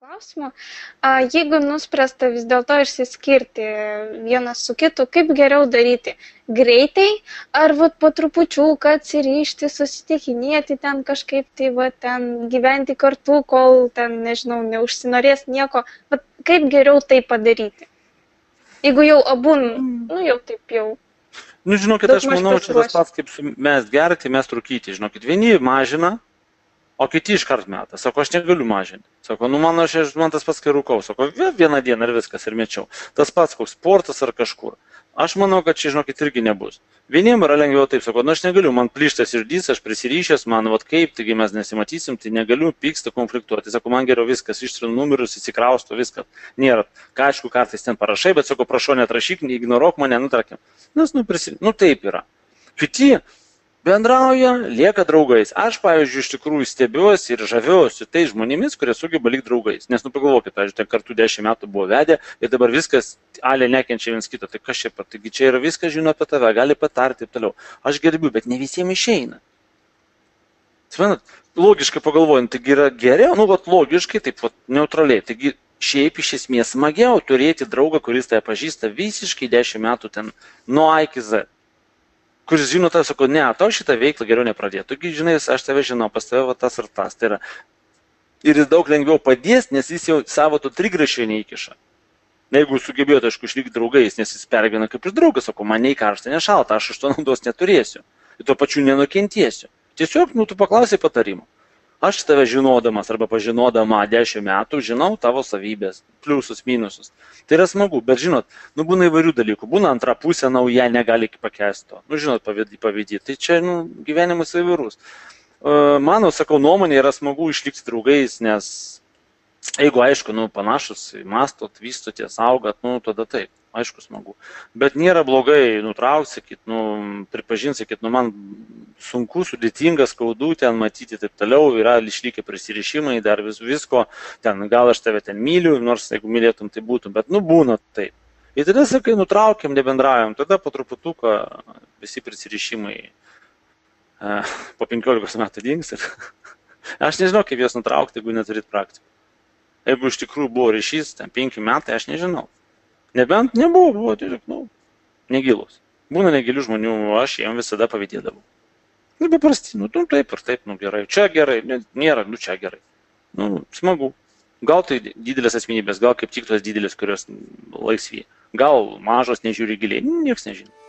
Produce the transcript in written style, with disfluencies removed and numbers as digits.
klausimų. Jeigu nuspręsta vis dėlto išsiskirti vienas su kitu, kaip geriau daryti? Greitai ar vat, po trupučių, kad atsirišti, susitikinėti ten kažkaip, tai vat, ten gyventi kartu, kol ten, nežinau, neužsinorės nieko. Vat, kaip geriau tai padaryti? Jeigu jau abu, nu jau taip jau. Nu, žinokit, aš manau, čia tas pats, kaip mes gerti, mes trūkyti. Žinokit, vieni mažina, o kiti iškart metą. Sako, aš negaliu mažinti. Sako, nu man tas pats, kai rūkau. Sako, vieną dieną ir viskas, ir mečiau. Tas pats, koks sportas ar kažkur. Aš manau, kad čia, žinokit, irgi nebus. Vieniem yra lengviau taip, sako, nu aš negaliu, man plyštas širdis, aš prisiryšęs, man vat kaip, taigi mes nesimatysim, tai negaliu pyksta, konfliktuoti. Sako, man geriau viskas, ištrinu numerius, įsikrausto, viskas. Nėra, ką aišku, kartais ten parašai, bet sako, prašau, netrašyk, neignorok mane, nu tarkim. Nes, nu taip yra. Kiti bendrauja, lieka draugais. Aš, pavyzdžiui, iš tikrųjų stebiuosi ir žaviuosi tai žmonėmis, kurie sugeba likti draugais. Nes, nu pagalvokit, pavyzdžiui, ten kartu 10 metų buvo vedę ir dabar viskas alė nekenčia viens kito, tai kas čia pat, taigi čia yra viskas žino apie tave, gali patarti ir toliau. Aš gerbiu, bet ne visiems išeina. Suprantat, logiškai pagalvojant, taigi yra geriau, nu, vat logiškai, taip, vat neutraliai, taigi šiaip iš esmės smagiau turėti draugą, kuris tai pažįsta visiškai 10 metų ten, nuo A iki Z, kuris žino, tai sako, ne, tau šitą veiklą geriau nepradėtų, taigi, žinai, aš tave žinau, pas tave va, tas ar tas, tai yra, ir jis daug lengviau padės, nes jis jau savo to trigrašio neįkiša. Na, jeigu sugebėjote, aišku, išlikti draugais, nes jis pergyvena kaip ir draugas, sako, man nei karšta, nei šalta, aš iš to naudos neturėsiu. Ir tuo pačiu nenukentiesiu. Tiesiog, nu, tu paklausai patarimų. Aš tave žinodamas arba pažinodama 10 metų žinau tavo savybės, pliusus, minusus. Tai yra smagu, bet žinot, nu, būna įvairių dalykų. Būna antra pusė nauja, negali pakęsti to. Nu, žinot, pavyzdį. Tai čia, nu, gyvenimas įvairus. Mano, sakau, nuomonė yra smagu išlikti draugais, nes jeigu, aišku, nu, panašus, mastot, vystotės, augat, nu, tada taip, aišku, smagu. Bet nėra blogai, nutrauksakit, nu, pripažinsakit, nu, man sunku, sudėtinga, skaudu ten matyti taip toliau, yra išlikę prisirišimai, dar visko, ten, gal aš tave ten myliu, nors jeigu mylėtum, tai būtum, bet, nu, būna taip. Ir tada, sakai, nutraukiam, nebendraujam, tada po truputuką visi prisirišimai po 15 metų dings. Aš nežinau, kaip juos nutraukti, jeigu neturit praktikų. Jeigu iš tikrųjų buvo ryšys, ten 5 metai, aš nežinau. Nebent nebuvo, buvo tiesiog, nu, negilus. Būna negilių žmonių, aš jiems visada pavydėdavau. Nu, paprasti, nu, taip ir taip, nu, gerai. Čia gerai, nėra, nu, čia gerai. Nu, smagu. Gal tai didelės asmenybės, gal kaip tik tos didelės, kurios laisvė. Gal mažos, nežiūri giliai, niekas nežino.